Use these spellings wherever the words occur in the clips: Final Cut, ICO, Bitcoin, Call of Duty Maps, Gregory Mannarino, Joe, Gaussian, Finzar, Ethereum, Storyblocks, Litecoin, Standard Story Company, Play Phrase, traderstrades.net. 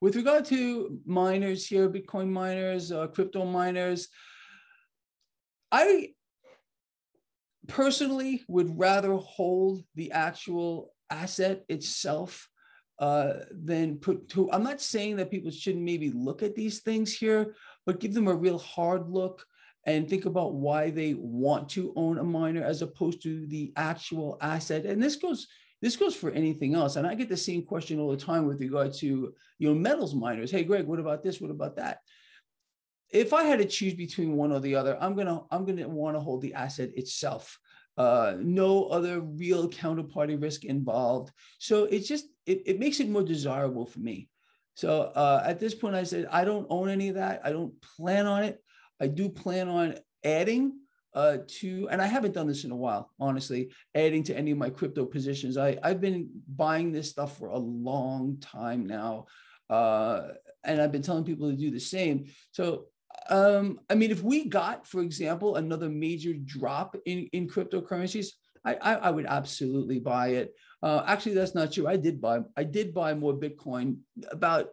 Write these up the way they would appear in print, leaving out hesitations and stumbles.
With regard to miners here, Bitcoin miners, crypto miners, I personally would rather hold the actual asset itself than put to, I'm not saying that people shouldn't maybe look at these things here, but give them a real hard look and think about why they want to own a miner as opposed to the actual asset. And this goes for anything else. And I get the same question all the time with regard to, you know, metals miners. Hey, Greg, what about this? What about that? If I had to choose between one or the other, I'm gonna want to hold the asset itself. No other real counterparty risk involved. So it's just, it makes it more desirable for me. So at this point, I said, I don't own any of that. I don't plan on it. I do plan on adding to, and I haven't done this in a while, honestly, adding to any of my crypto positions. I've been buying this stuff for a long time now. And I've been telling people to do the same. So, I mean, if we got, for example, another major drop in cryptocurrencies, I would absolutely buy it. Actually, that's not true. I did buy more Bitcoin about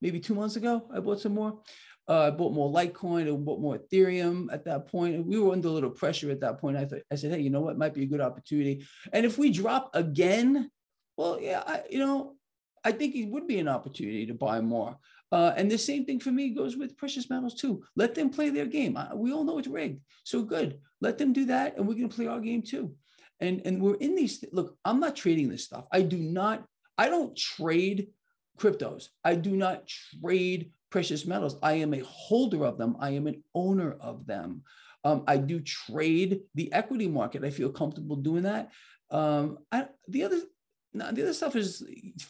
maybe 2 months ago. I bought some more. I bought more Litecoin and bought more Ethereum at that point. We were under a little pressure at that point. I said, hey, you know what? Might be a good opportunity. And if we drop again, well, yeah, I think it would be an opportunity to buy more. And the same thing for me goes with precious metals too. Let them play their game. We all know it's rigged. So good. Let them do that. And we're going to play our game too. And we're in these, look, I'm not trading this stuff. I don't trade cryptos. I do not trade precious metals. I am a holder of them. I am an owner of them. I do trade the equity market. I feel comfortable doing that. The other stuff is,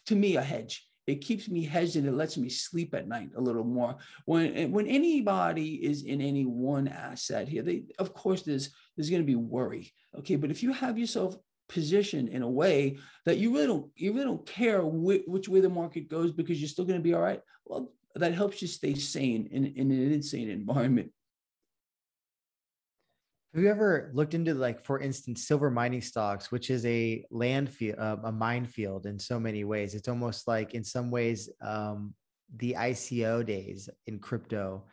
to me, a hedge. It keeps me hedged and it lets me sleep at night a little more. When anybody is in any one asset here, of course, there's going to be worry. Okay, but if you have yourself positioned in a way that you really don't care which way the market goes because you're still going to be all right, well, that helps you stay sane in an insane environment. Have you ever looked into, like, for instance, silver mining stocks, which is a minefield in so many ways? It's almost like, in some ways, the ICO days in crypto,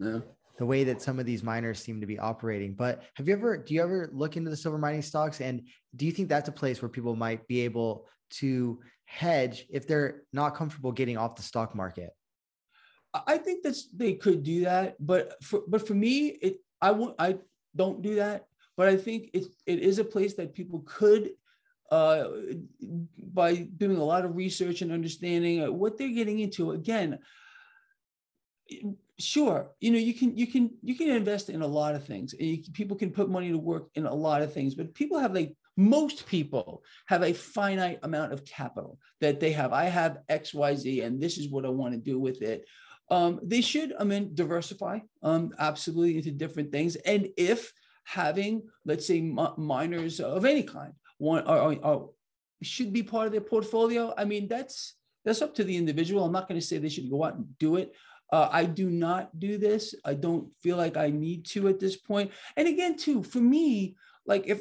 yeah, the way that some of these miners seem to be operating. But do you ever look into the silver mining stocks? And do you think that's a place where people might be able to hedge if they're not comfortable getting off the stock market? I think they could do that. But for me, I don't do that, but I think it is a place that people could, by doing a lot of research and understanding what they're getting into. Again, sure, you know, you can invest in a lot of things, and people can put money to work in a lot of things. But people have, like, most people have a finite amount of capital that they have. I have XYZ, and this is what I want to do with it. They should, I mean, diversify absolutely into different things. And if having, let's say, miners of any kind should be part of their portfolio, I mean, that's up to the individual. I'm not going to say they should go out and do it. I do not do this. I don't feel like I need to at this point. And again, too, for me, like, if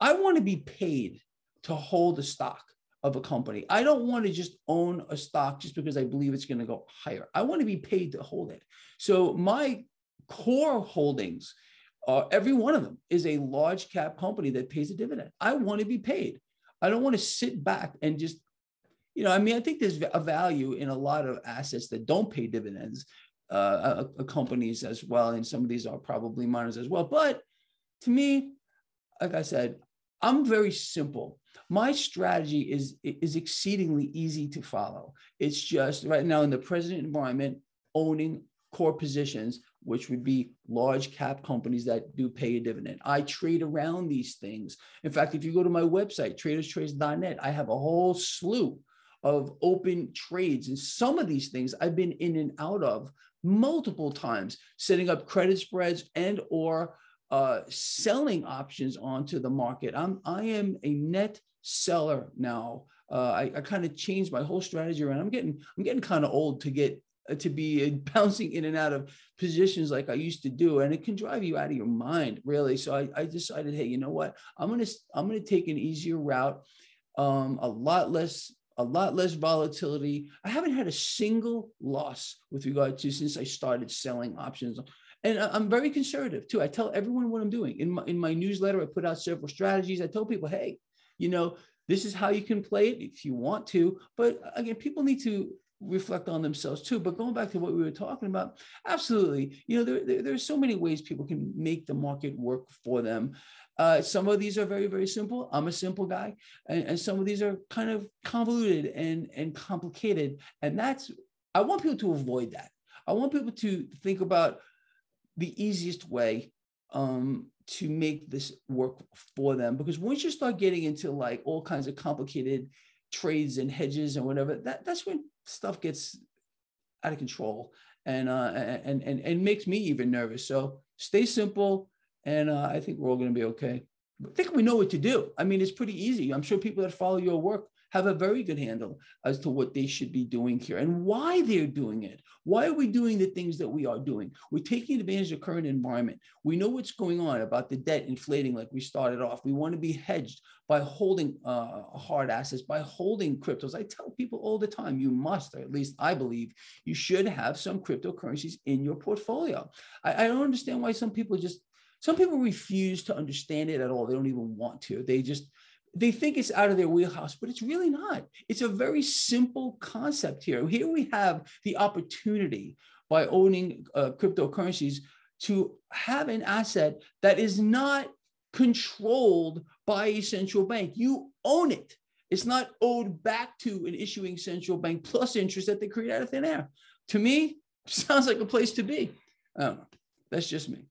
I want to be paid to hold a stock of a company. I don't want to just own a stock just because I believe it's going to go higher. I want to be paid to hold it. So my core holdings, every one of them, is a large cap company that pays a dividend. I want to be paid. I don't want to sit back and just, you know, I mean, I think there's a value in a lot of assets that don't pay dividends, companies as well. And some of these are probably miners as well. But to me, like I said, I'm very simple. My strategy is exceedingly easy to follow. It's just right now in the present environment, owning core positions, which would be large cap companies that do pay a dividend. I trade around these things. In fact, if you go to my website, traderstrades.net, I have a whole slew of open trades. And some of these things I've been in and out of multiple times, setting up credit spreads and or selling options onto the market. I am a net seller now. I kind of changed my whole strategy around. I'm getting kind of old to get to be bouncing in and out of positions like I used to do, and it can drive you out of your mind, really. So I decided, hey, you know what? I'm gonna take an easier route, a lot less a lot less volatility. I haven't had a single loss with regard to since I started selling options. And I'm very conservative too. I tell everyone what I'm doing. In my newsletter, I put out several strategies. I tell people, hey, you know, this is how you can play it if you want to. But again, people need to reflect on themselves too. But going back to what we were talking about, absolutely. You know, there are so many ways people can make the market work for them. Some of these are very, very simple. I'm a simple guy. And some of these are kind of convoluted and complicated. And that's, I want people to avoid that. I want people to think about the easiest way to make this work for them. Because once you start getting into like all kinds of complicated trades and hedges and whatever, that's when stuff gets out of control and makes me even nervous. So stay simple. And I think we're all going to be okay. I think we know what to do. I mean, it's pretty easy. I'm sure people that follow your work have a very good handle as to what they should be doing here and why they're doing it. Why are we doing the things that we are doing? We're taking advantage of the current environment. We know what's going on about the debt inflating like we started off. We want to be hedged by holding hard assets, by holding cryptos. I tell people all the time, you must, or at least I believe, you should have some cryptocurrencies in your portfolio. I don't understand why some people refuse to understand it at all. They don't even want to. They think it's out of their wheelhouse, but it's really not. It's a very simple concept here. Here we have the opportunity by owning cryptocurrencies to have an asset that is not controlled by a central bank. You own it. It's not owed back to an issuing central bank plus interest that they create out of thin air. To me, sounds like a place to be. That's just me.